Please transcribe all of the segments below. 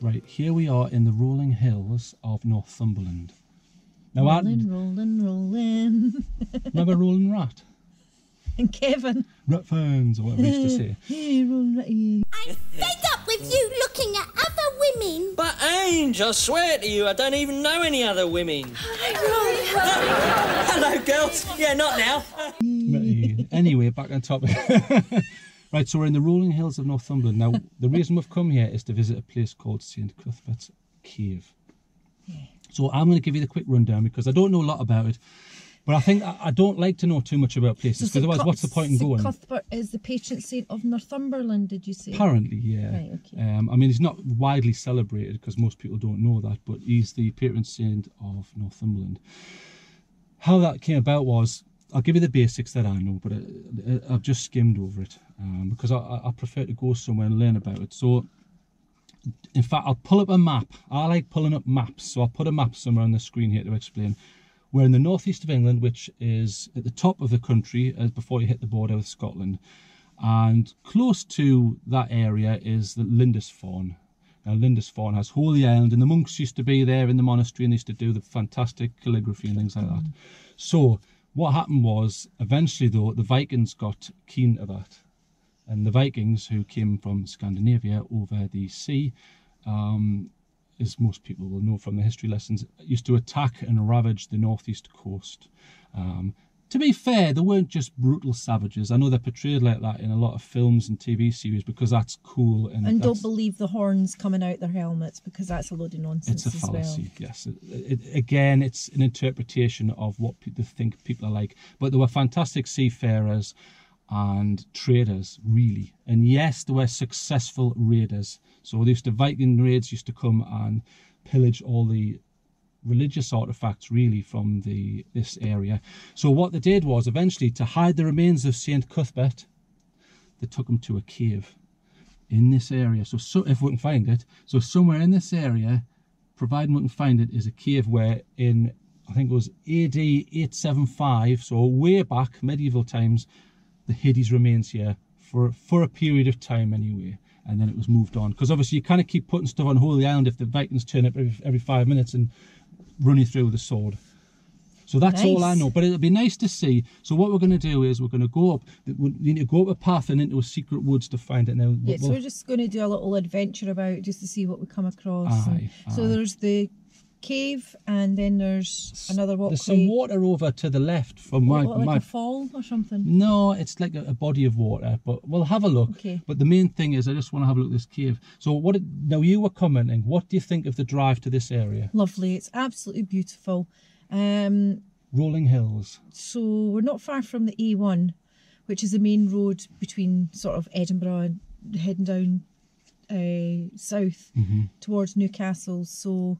Right, here we are in the rolling hills of Northumberland. Now, rolling. Remember Rolling Rat? And Kevin. Rat fans, or whatever we used to say. Hey, Rolling Rat. I'm fed up with you looking at other women. But Ange, I swear to you, I don't even know any other women. Hello, girls. Yeah, not now. Anyway, back on topic. Right, so we're in the rolling hills of Northumberland. Now, the reason we've come here is to visit a place called St. Cuthbert's Cave. Yeah. So I'm going to give you the quick rundown because I don't know a lot about it. But I think I don't like to know too much about places, because otherwise what's the point in going? St. Cuthbert is the patron saint of Northumberland, did you say? Apparently, yeah. Right, okay. I mean, he's not widely celebrated because most people don't know that, but he's the patron saint of Northumberland. How that came about was... I'll give you the basics that I know, but I've just skimmed over it because I prefer to go somewhere and learn about it. So, in fact, I'll pull up a map. I like pulling up maps, so I'll put a map somewhere on the screen here to explain. We're in the northeast of England, which is at the top of the country before you hit the border with Scotland. And close to that area is the Lindisfarne. Now, Lindisfarne has Holy Island, and the monks used to be there in the monastery and they used to do the fantastic calligraphy and things like that. So... what happened was, eventually though, the Vikings got keen to that. And the Vikings, who came from Scandinavia over the sea, as most people will know from the history lessons, used to attack and ravage the northeast coast. To be fair, they weren't just brutal savages. I know they're portrayed like that in a lot of films and TV series because that's cool. And don't believe the horns coming out their helmets because that's a load of nonsense. It's a fallacy, yes. Again, it's an interpretation of what people think people are like. But they were fantastic seafarers and traders, really. And yes, they were successful raiders. So they used to, Viking raids used to come and pillage all the religious artifacts really from this area. So what they did was, eventually, to hide the remains of Saint Cuthbert, they took him to a cave in this area. So if we can find it, so somewhere in this area, providing we can find it, is a cave where in, I think it was AD 875, so way back medieval times, they hid his remains here for a period of time anyway. And then it was moved on, because obviously you kind of keep putting stuff on Holy Island if the Vikings turn up every 5 minutes and run you through with a sword. So that's all I know, but it'll be nice to see. So what we're going to do is we're going to go up, we need to go up a path and into a secret woods to find it. Now, yeah, so we're just going to do a little adventure about just to see what we come across. Aye. So there's the cave, and then there's another walkway. There's some water over to the left from like a fall or something? No, it's like a body of water, but we'll have a look. Okay. But the main thing is I just want to have a look at this cave. So now you were commenting, what do you think of the drive to this area? Lovely, it's absolutely beautiful. Rolling hills. So we're not far from the A1, which is the main road between sort of Edinburgh and heading down south towards Newcastle. So...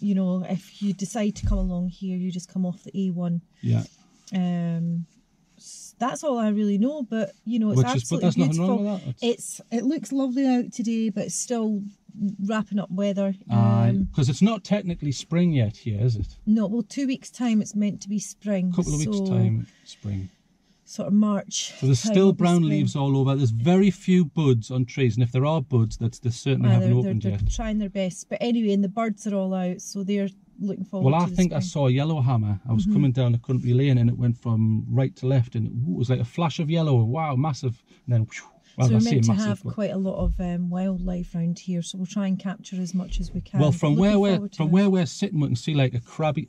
you know, if you decide to come along here, you just come off the A1. Yeah. That's all I really know, but you know, it's absolutely beautiful. It looks lovely out today, but it's still wrapping up weather. Because it's not technically spring yet here, is it? No, well, 2 weeks' time it's meant to be spring. A couple of weeks' time, spring. Sort of March. So there's still brown leaves all over. There's very few buds on trees, and if there are buds, they certainly haven't opened yet. They're trying their best, but anyway, and the birds are all out, so they're looking forward. Well, I think I saw a yellowhammer. I was coming down a country lane, and it went from right to left, and it was like a flash of yellow. Wow, massive! And then. Whew, Well, so we're meant to have quite a lot of wildlife around here, so we'll try and capture as much as we can. Well, from where we're sitting, we can see like a craggy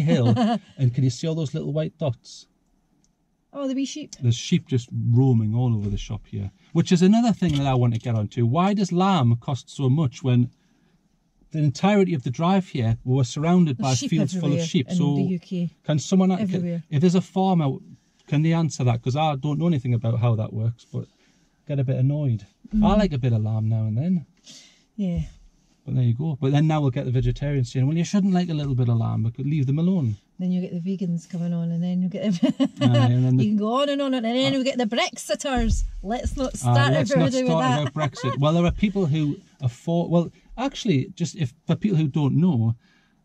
hill, and can you see all those little white dots? Oh, the wee sheep. There's sheep just roaming all over the shop here, which is another thing that I want to get onto. Why does lamb cost so much when the entirety of the drive here we're surrounded by fields full of sheep? So the UK, can someone, if there's a farmer, can they answer that? Because I don't know anything about how that works, but get a bit annoyed. I like a bit of lamb now and then. Yeah. But there you go. But then now we'll get the vegetarians saying, well, you shouldn't like a little bit of lamb, but leave them alone. Then you'll get the vegans coming on, and then you'll get them. You can go on, and then we'll get the Brexiters. Let's not start everybody with that. About Brexit. Well, there are people who are for, well, actually, just if for people who don't know,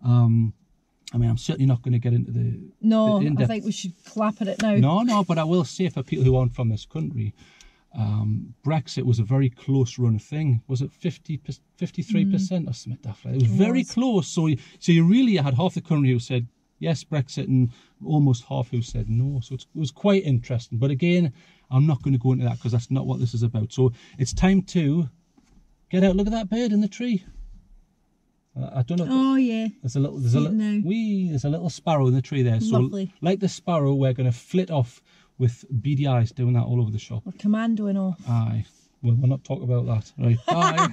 I mean, I'm certainly not going to get into the... No, I think we should clap at it now. No, but I will say for people who aren't from this country, Brexit was a very close run thing. Was it 53% or something like that? It was very close. So you really had half the country who said yes, Brexit, and almost half who said no. So it was quite interesting. But again, I'm not going to go into that because that's not what this is about. So it's time to get out. Look at that bird in the tree. I don't know. Oh yeah. There's a little sparrow in the tree there. So lovely. Like the sparrow, we're going to flit off with beady eyes doing that all over the shop. We're commandoing off. Aye. Well, we'll not talk about that. Right. Bye.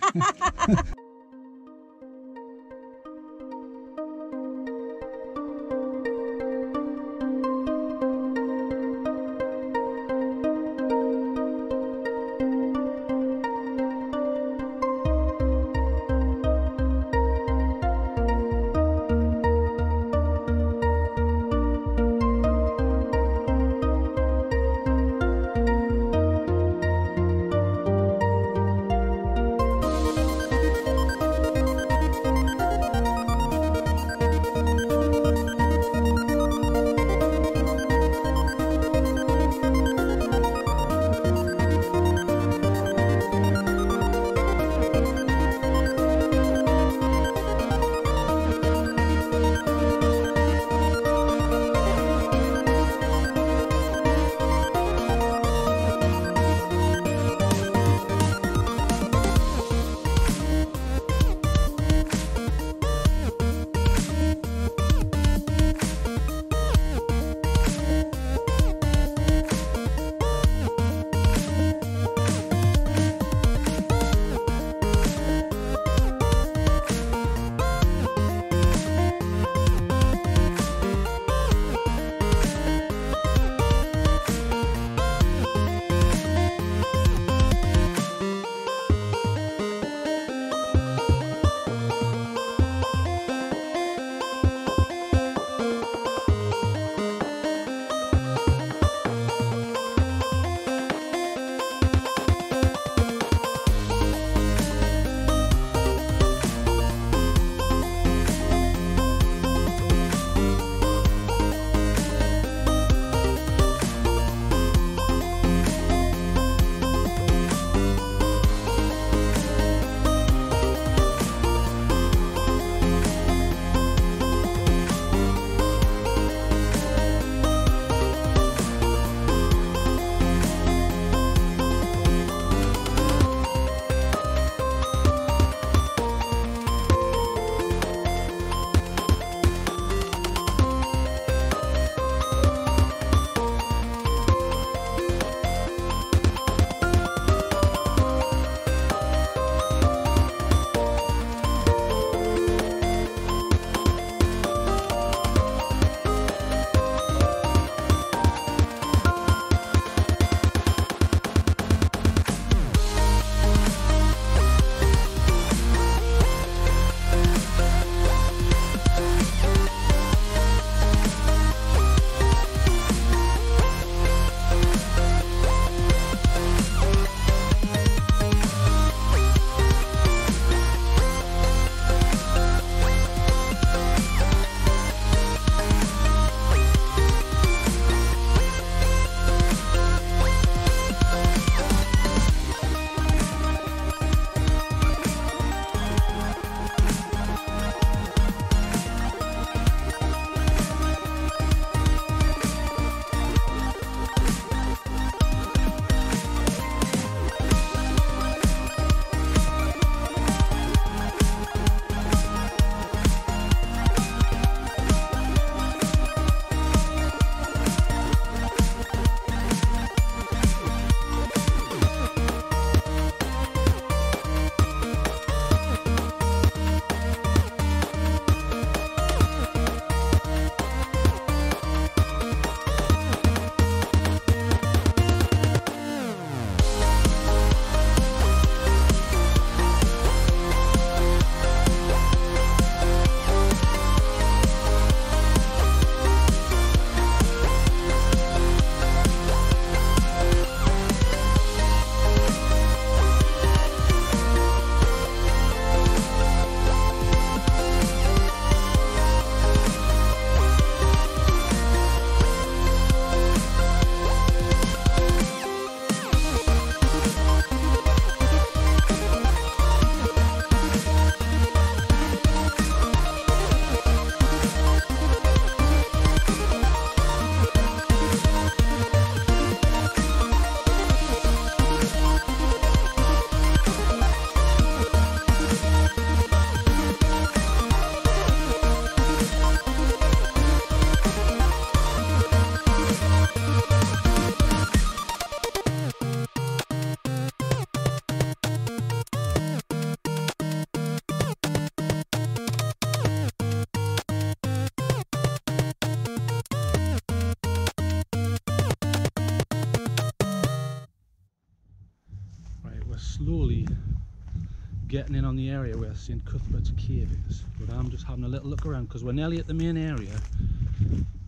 getting in on the area where St. Cuthbert's Cave is, but I'm just having a little look around because we're nearly at the main area,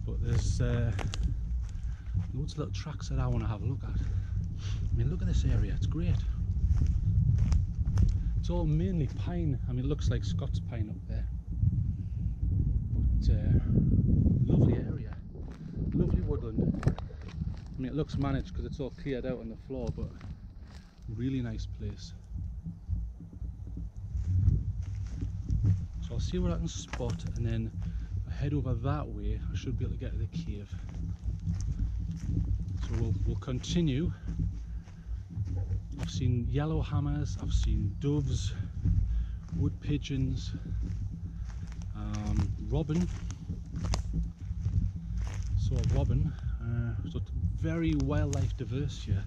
but there's loads of little tracks that I want to have a look at. I mean, look at this area, it's great. It's all mainly pine. I mean, it looks like Scots pine up there, but lovely area, lovely woodland. I mean, it looks managed because it's all cleared out on the floor, but really nice place. So I'll see what I can spot, and then I head over that way. I should be able to get to the cave. So we'll continue. I've seen yellow hammers, I've seen doves, wood pigeons, robin. Saw a robin. So it's very wildlife diverse here.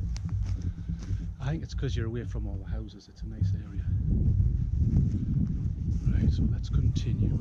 I think it's because you're away from all the houses, it's a nice area. Right, so let's continue.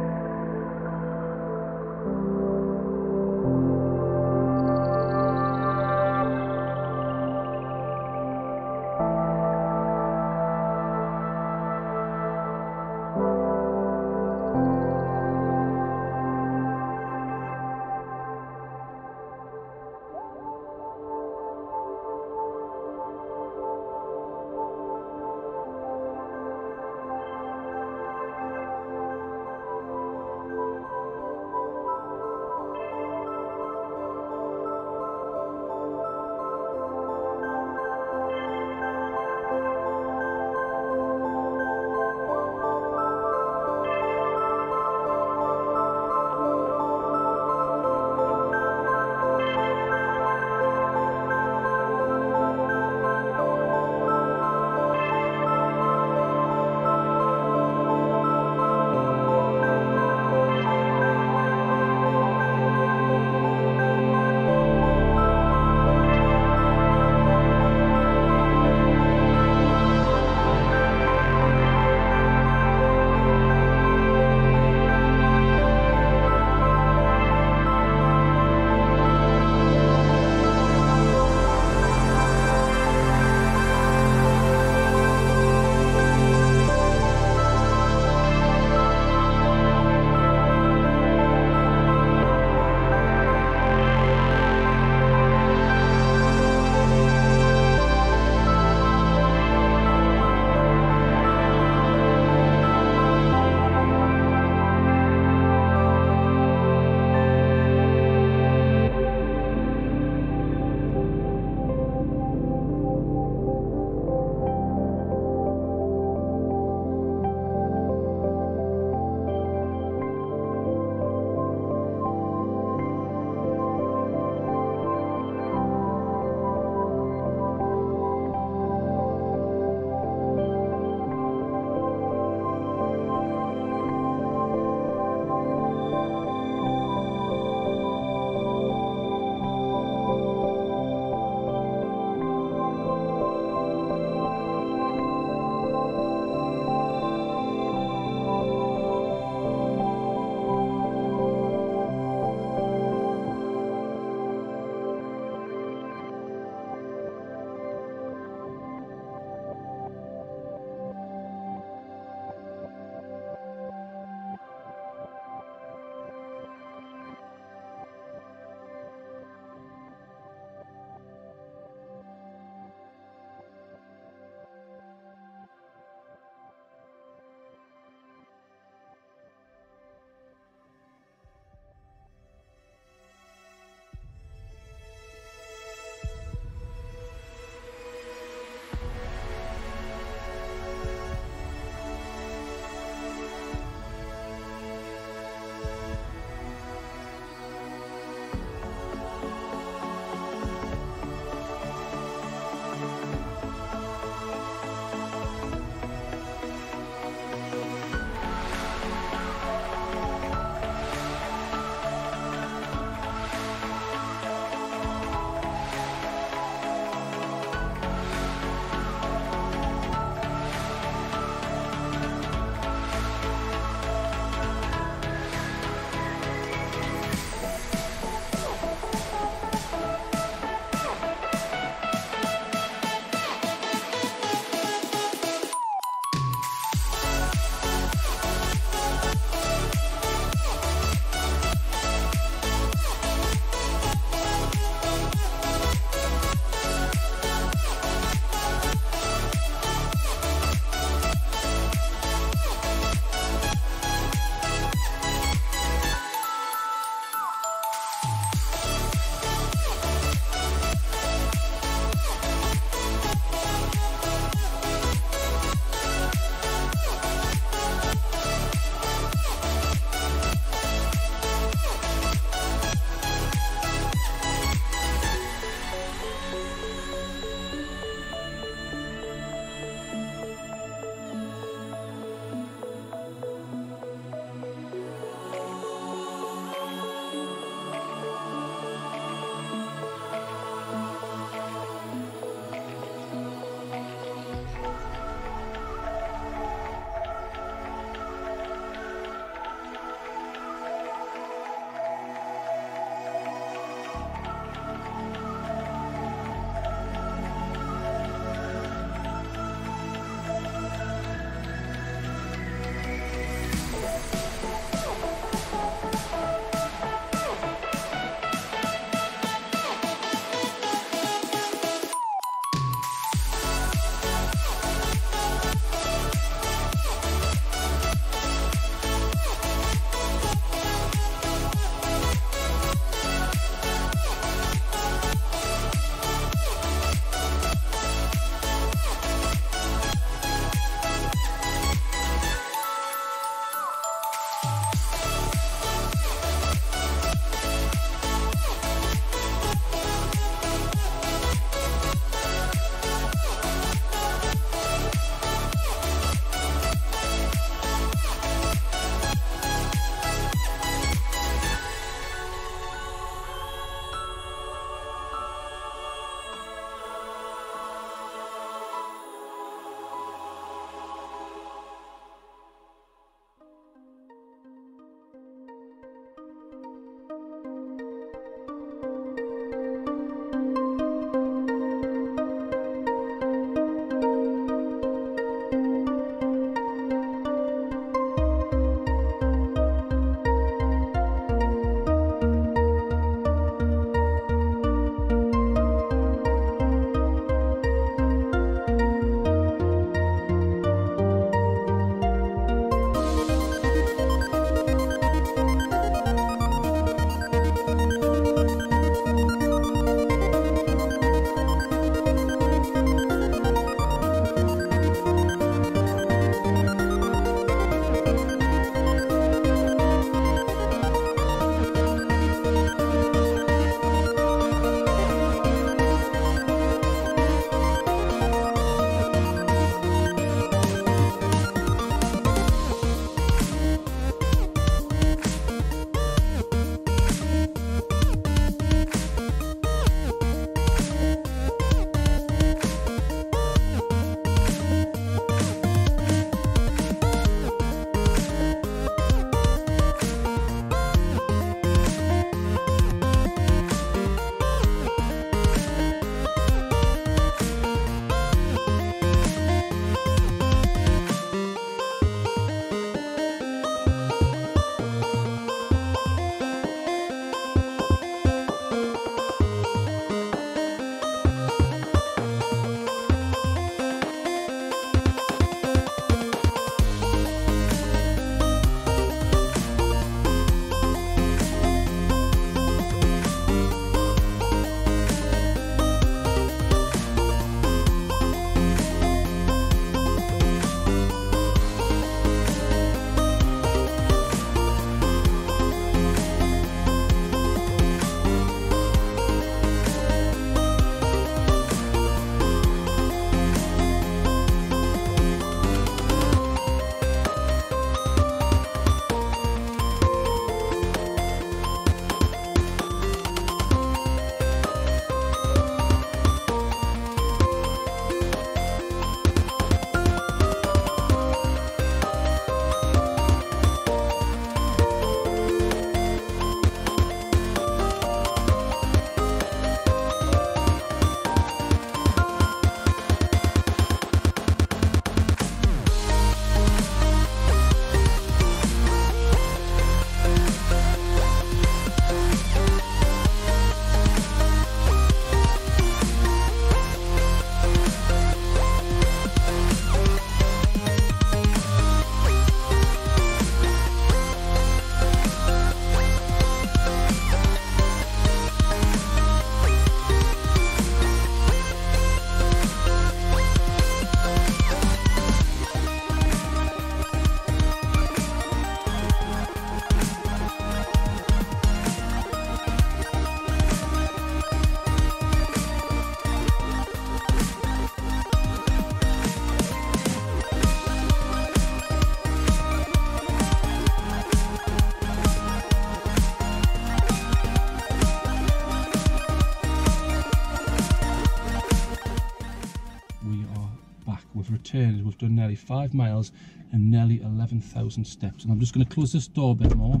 returns, we've done nearly 5 miles and nearly 11,000 steps. And I'm just going to close this door a bit more.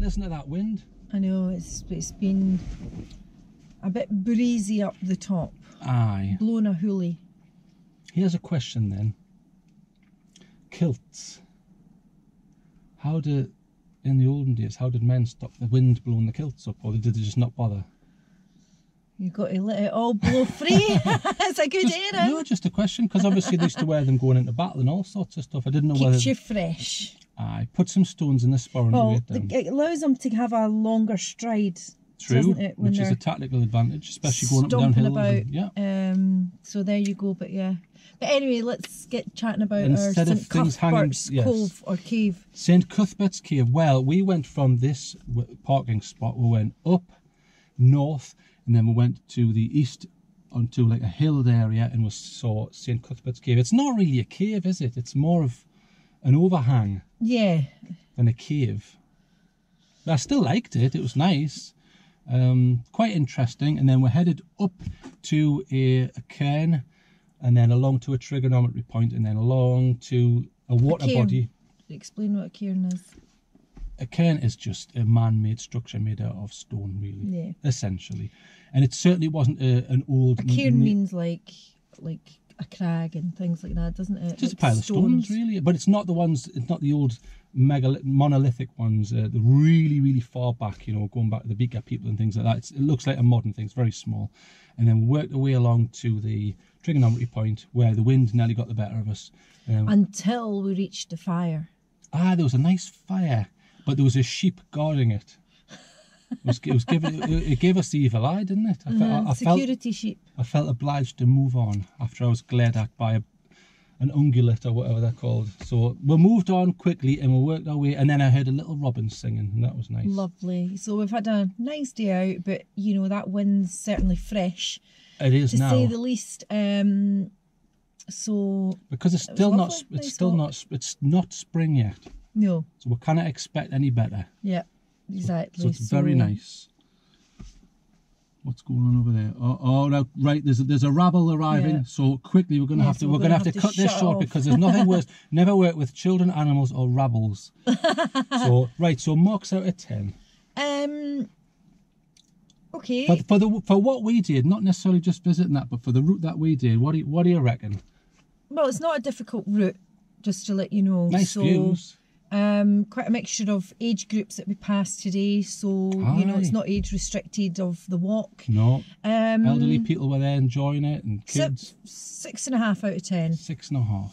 Listen to that wind. I know, it's been a bit breezy up the top. Aye. Blown a hoolie. Here's a question then. Kilts. How do, in the olden days, how did men stop the wind blowing the kilts up, or did they just not bother? You've got to let it all blow free. That's a good errand. No, just a question, because obviously they used to wear them going into battle and all sorts of stuff. I didn't know whether... Keeps you fresh. Aye, put some stones in this spar and weight down. It allows them to have a longer stride. True, it, which is a tactical advantage, especially going up and down hills. About, yeah. So there you go, but yeah. But anyway, let's get chatting about instead our St. Cuthbert's Cove or Cave. St. Cuthbert's Cave. Well, we went from this parking spot, we went up north, and then we went to the east onto like a hilled area, and we saw St. Cuthbert's Cave. It's not really a cave, is it? It's more of an overhang than a cave. But I still liked it. It was nice. Quite interesting. And then we're headed up to a cairn, and then along to a trigonometry point, and then along to a water body. Explain what a cairn is. A cairn is just a man-made structure made out of stone, really, essentially. And it certainly wasn't an old... A cairn means like a crag and things like that, doesn't it? Just like a pile of stones, really. But it's not the ones, it's not the old monolithic ones, the really, really far back, you know, going back to the Beaker people and things like that. It looks like a modern thing, it's very small. And then we worked our way along to the trigonometry point where the wind nearly got the better of us. Until we reached the fire. Ah, there was a nice fire, but there was a sheep guarding it. It gave us the evil eye, didn't it? I felt I felt obliged to move on after I was glared at by an ungulate or whatever they're called. So we moved on quickly and we worked our way, and then I heard a little robin singing, and that was nice. Lovely. So we've had a nice day out, but you know, that wind's certainly fresh. It is now, to say the least. So because it's still not, it's not spring yet. No. So we cannot expect any better. Yeah. Exactly. So it's very nice. What's going on over there? Oh, right. There's a rabble arriving. Yeah. So quickly, we're going to have to cut this short because there's nothing worse. Never work with children, animals, or rabbles. So marks out of 10. Okay. For what we did, not necessarily just visiting that, but for the route that we did, what do you reckon? Well, it's not a difficult route, just to let you know. Nice views. Quite a mixture of age groups that we passed today, so you know, it's not age restricted of the walk. No, elderly people were there enjoying it, and kids. 6.5 out of 10. 6.5.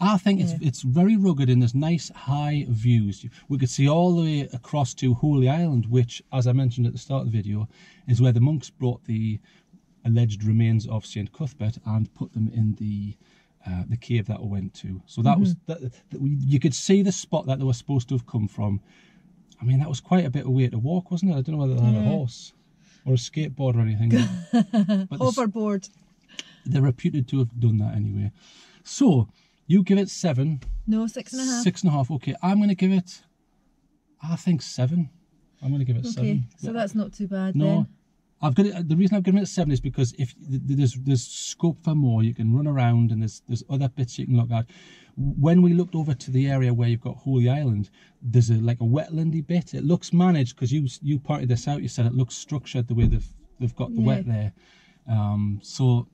I think it's very rugged and there's nice high views. We could see all the way across to Holy Island, which, as I mentioned at the start of the video, is where the monks brought the alleged remains of St. Cuthbert and put them in the cave that we went to. So that you could see the spot that they were supposed to have come from. I mean, that was quite a bit of way to walk, wasn't it? I don't know whether they had a horse or a skateboard or anything. But hoverboard. They're reputed to have done that anyway. So you give it 7. No, 6.5. 6.5. Okay, I'm going to give it, I think 7. I'm going to give it 7. So that's not too bad then. I've got it, the reason I've given it 7 is because if there's scope for more, you can run around and there's other bits you can look at. When we looked over to the area where you've got Holy Island, there's like a wetlandy bit. It looks managed because you pointed this out. You said it looks structured the way they've got the wet there. So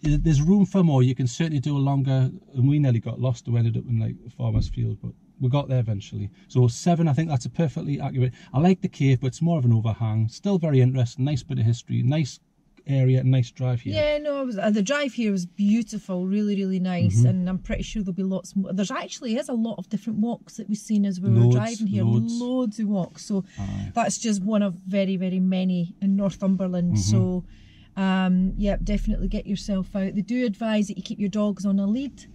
there's room for more. You can certainly do a longer. And we nearly got lost. We ended up in like a farmer's field, but we got there eventually. So 7, I think that's a perfectly accurate. I like the cave, but it's more of an overhang. Still very interesting, nice bit of history, nice area, nice drive here. Yeah, no, the drive here was beautiful, really, really nice. And I'm pretty sure there'll be lots more. There's actually a lot of different walks that we've seen as we were driving here. Loads of walks. So that's just one of very, very many in Northumberland. So definitely get yourself out. They do advise that you keep your dogs on a lead.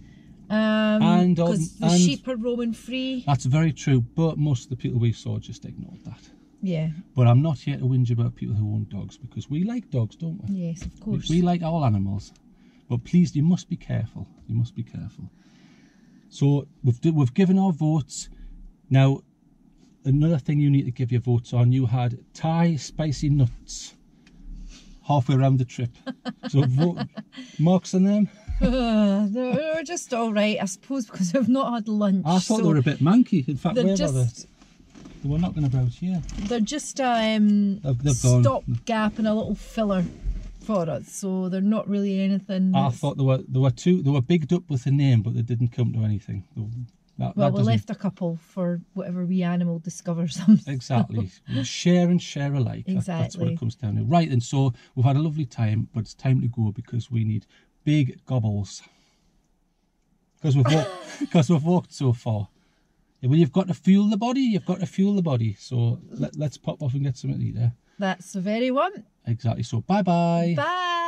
Because the sheep are roaming free. That's very true, but most of the people we saw just ignored that. Yeah. But I'm not here to whinge about people who own dogs, because we like dogs, don't we? Yes, of course. We like all animals. But please, you must be careful. You must be careful. So we've given our votes. Now, another thing you need to give your votes on, you had Thai spicy nuts halfway around the trip. So marks on them. They're just all right, I suppose, because I've not had lunch. I thought so. They were a bit manky. In fact, where just, are they? They were not going to browse here. They're just a stopgap and a little filler for it, so they're not really anything. I thought they were bigged up with the name, but they didn't come to anything. Well, we left a couple for whatever wee animal discovers them. Exactly. Share and share alike. Exactly. That's what it comes down to. Right, and so we've had a lovely time, but it's time to go because we need big gobbles. Because we've walked so far. Well, you've got to fuel the body. You've got to fuel the body. So let's pop off and get something to eat there. That's the very one. Exactly. So bye-bye. Bye.